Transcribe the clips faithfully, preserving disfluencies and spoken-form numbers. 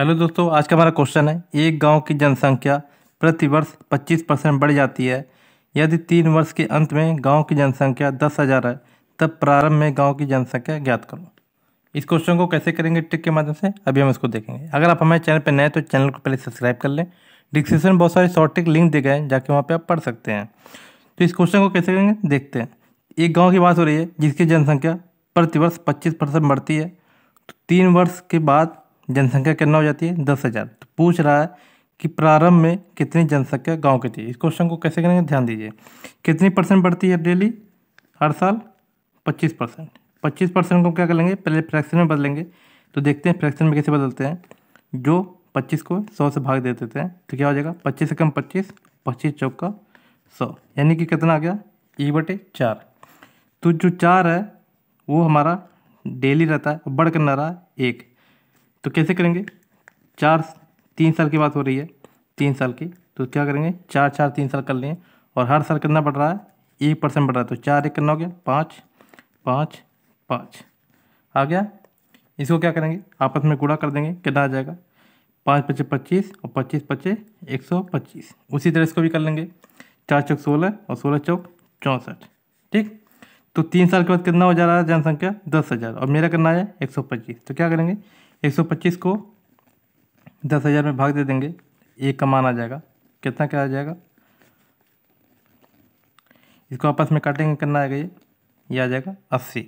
Hello दोस्तों, आज का हमारा क्वेश्चन है, एक गांव की जनसंख्या प्रतिवर्ष पच्चीस परसेंट बढ़ जाती है। यदि तीन वर्ष के अंत में गांव की जनसंख्या दस हज़ार है, तब प्रारंभ में गांव की जनसंख्या ज्ञात करो। इस क्वेश्चन को कैसे करेंगे ट्रिक के माध्यम से, अभी हम इसको देखेंगे। अगर आप हमारे चैनल पर नए तो चैनल को पहले सब्सक्राइब कर लें। डिस्क्रिप्शन में बहुत सारे शॉर्ट ट्रिक लिंक दिए गए हैं, जाके वहाँ पर आप पढ़ सकते हैं। तो इस क्वेश्चन को कैसे करेंगे देखते हैं। एक गाँव की बात हो रही है जिसकी जनसंख्या प्रतिवर्ष पच्चीस परसेंट बढ़ती है। तीन वर्ष के बाद जनसंख्या कितना हो जाती है, दस हज़ार। तो पूछ रहा है कि प्रारंभ में कितनी जनसंख्या गांव की थी। इस क्वेश्चन को कैसे करेंगे, ध्यान दीजिए। कितनी परसेंट बढ़ती है डेली हर साल, पच्चीस परसेंट। पच्चीस परसेंट को क्या करेंगे, पहले फ्रैक्शन में बदलेंगे। तो देखते हैं फ्रैक्शन में कैसे बदलते हैं। जो पच्चीस को सौ से भाग दे देते हैं तो क्या हो जाएगा, पच्चीस से कम पच्चीस, पच्चीस चौका सौ, यानी कि कितना आ गया, एक बटे चार। तो जो चार है वो हमारा डेली रहता है, बढ़ करना रहा है एक। तो कैसे करेंगे, चार तीन साल की बात हो रही है, तीन साल की, तो क्या करेंगे, चार चार तीन साल कर लिए। और हर साल कितना बढ़ रहा है, एक परसेंट बढ़ रहा है। तो चार एक कितना हो गया, पाँच पाँच पाँच आ गया। इसको क्या करेंगे, आपस में गुणा कर देंगे, कितना आ जाएगा, पाँच पच्चे पच्चीस और पच्चीस पच्चे एक सौ पच्चीस। उसी तरह इसको भी कर लेंगे, चार चौक सोलह और सोलह चौक चौंसठ। ठीक, तो तीन साल के बाद कितना हो जा रहा है जनसंख्या, दस हज़ार। और मेरा करना है एक सौ पच्चीस। तो क्या करेंगे, एक सौ पच्चीस को दस हज़ार में भाग दे देंगे, एक का मान आ जाएगा, कितना क्या आ जाएगा। इसको आपस में काटेंगे, कितना आएगा, ये ये आ जाएगा अस्सी।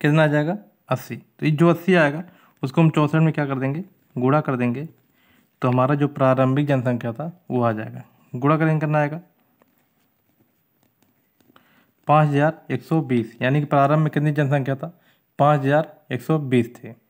कितना आ जाएगा, अस्सी। तो ये जो अस्सी आएगा उसको हम चौंसठ में क्या कर देंगे, गुणा कर देंगे। तो हमारा जो प्रारंभिक जनसंख्या था वो आ जाएगा। गुणा करेंगे, कितना आएगा, पाँच हज़ार एक सौ बीस। यानी कि प्रारंभ में कितनी जनसंख्या था, पाँच हज़ार एक सौ बीस थे।